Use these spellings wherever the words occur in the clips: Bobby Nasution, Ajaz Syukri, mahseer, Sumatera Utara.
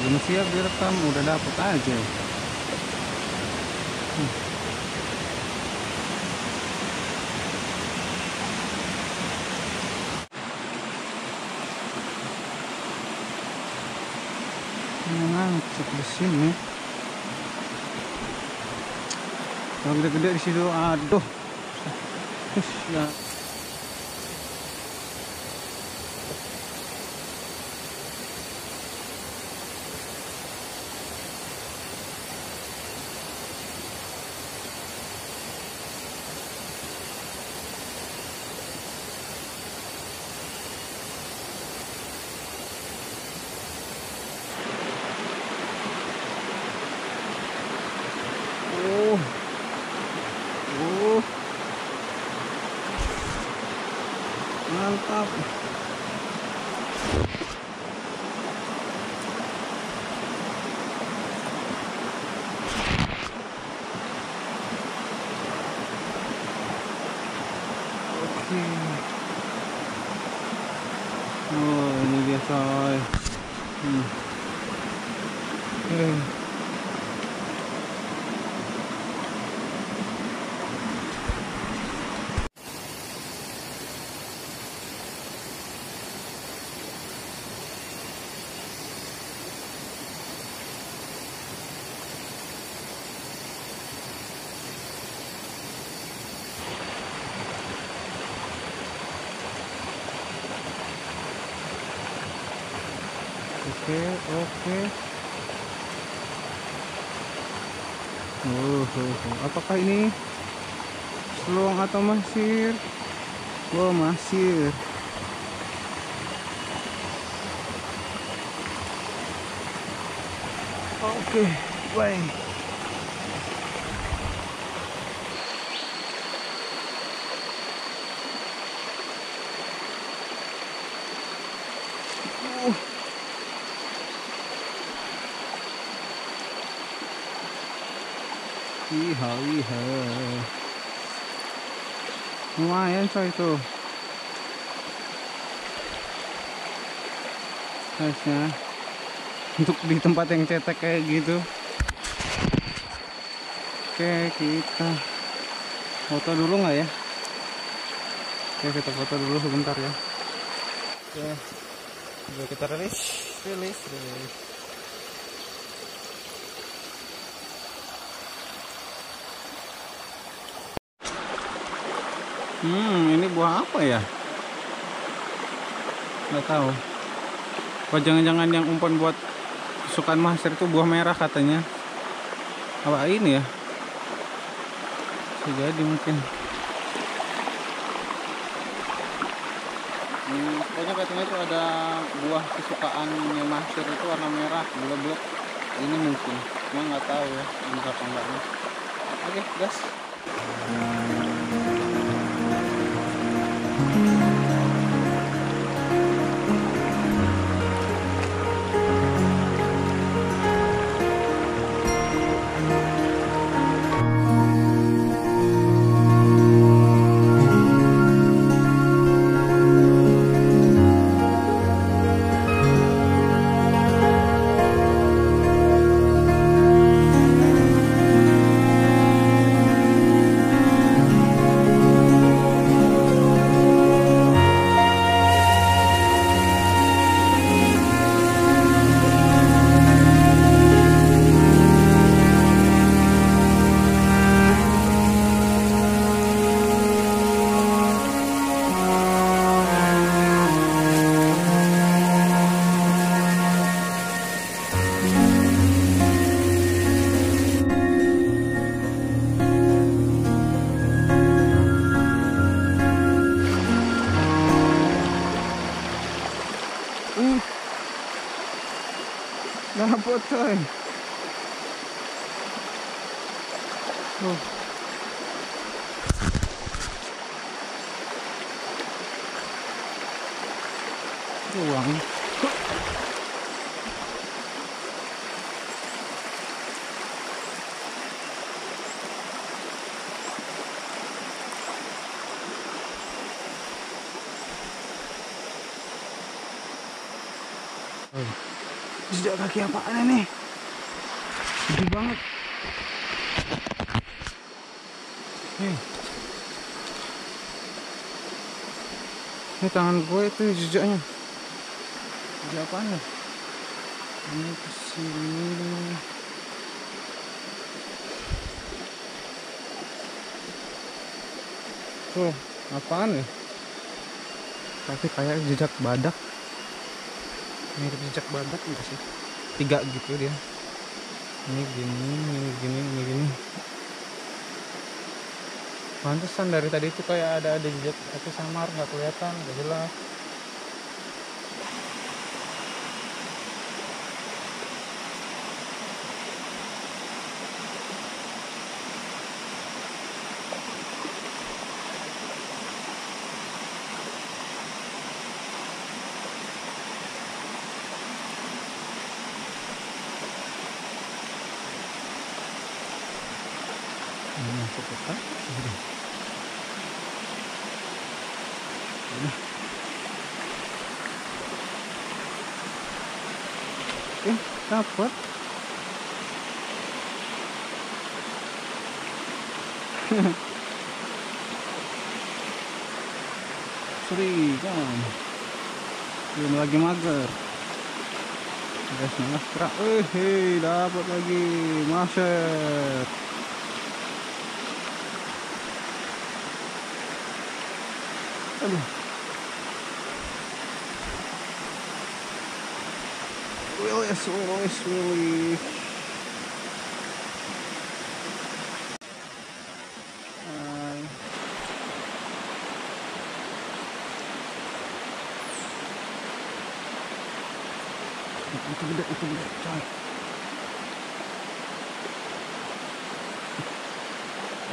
Belum siap direkam, udah dapet aja. Mantap di sini. Kalau gede-gede di situ, aduh. Terus ya. Mantap. Oke. Oh, ini dia coy. Oke. Apakah ini seluang atau mahseer? Wah, mahseer. Oke, bye. Iya, lumayan coy itu size-nya untuk di tempat yang cetek kayak gitu. Oke, kita foto dulu nggak ya? Oke, kita foto dulu sebentar ya. Oke, udah kita rilis. Ini buah apa ya? Nggak tahu. Apa jangan-jangan yang umpan buat sukan mahseer itu buah merah katanya? Apa ini ya? Bisa jadi mungkin. Pokoknya katanya itu ada buah kesukaan yang mahseer itu warna merah, blek-blek. Ini mungkin. Cuma nggak tahu ya, entah penggambarnya. Oke, guys. Dapet coy. Buang. Jejak kaki apaan ini? Gede banget. Ini tangan gue itu jejaknya. Jejak apaan ya? Ini kesini. Tuh, apaan ya? Tapi kayak jejak badak. Mirip jejak badak enggak sih? Tiga gitu dia. Ini gini, ini gini, ini gini. Pantesan dari tadi itu kayak ada jejak, tapi samar, nggak kelihatan, nggak jelas. Masuk ke kota. Dapat. Seri kan. Belum lagi mager. Guys, malas kerak. Dapat lagi mahseer. Willis. Itu gede, coy.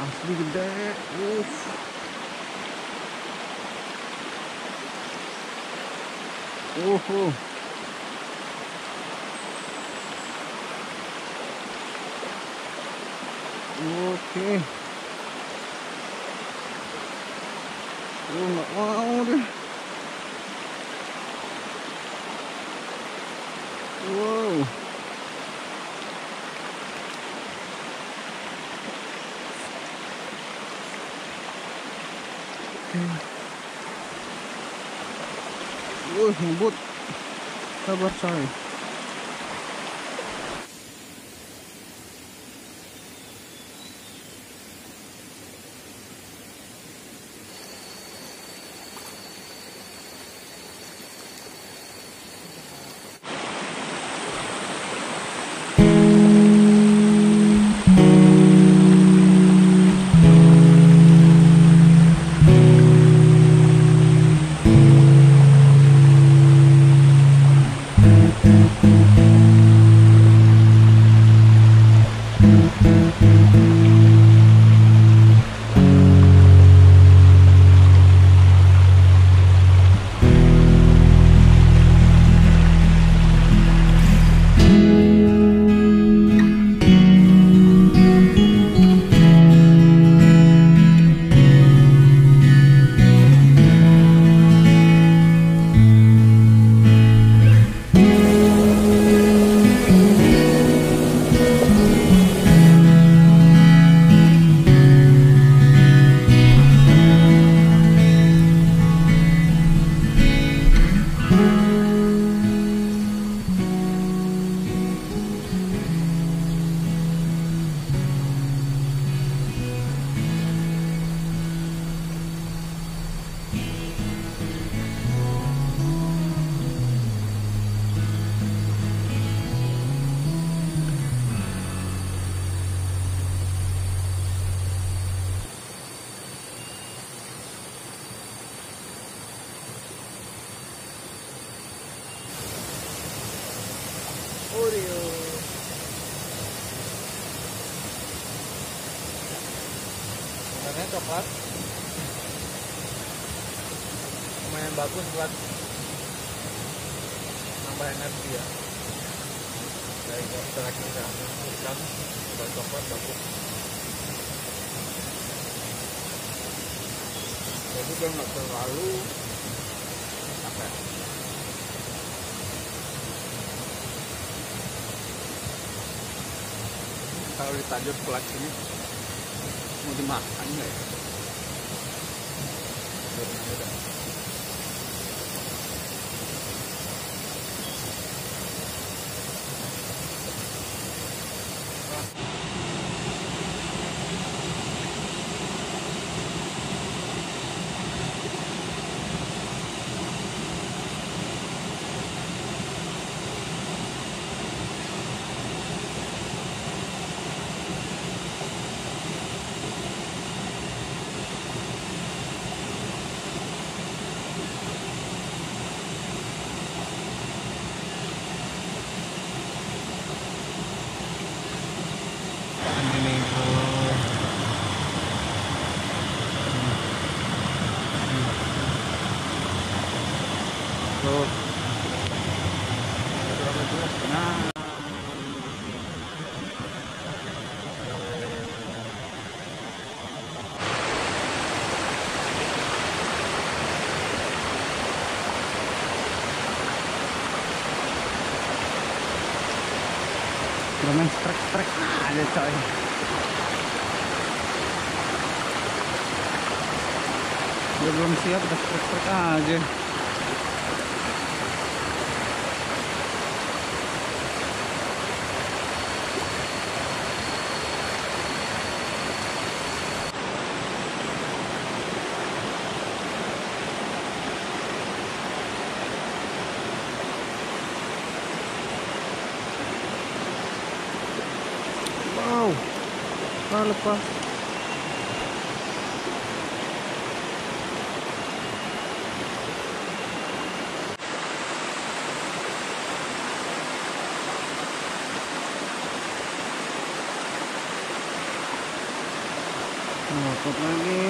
Asli gede. Oke. Nggak mau deh. Wow. Ngebut. Sabar coy. Warnanya coklat, lumayan bagus buat nambah energi ya. Dari setelah kita ikan buat coklat bagus. Jadi dia nggak terlalu apa? kalau ditajur pelat ini mau dimakan nggak ya? Main trek-trek ada coy. Dia belum siap udah trek-trek aja. Lepas ngopot lagi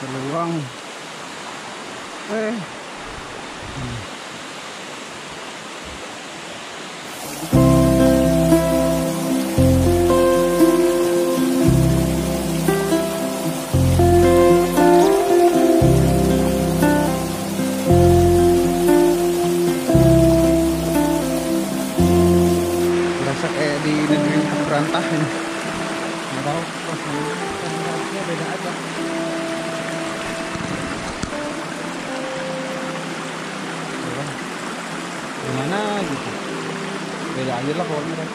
peluang berasa kayak di negeri perantah ini. Nggak tahu pas beda aja. Gimana gitu, beda aja lah pokoknya.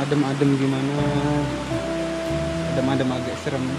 Adem-adem gimana, adem-adem agak serem.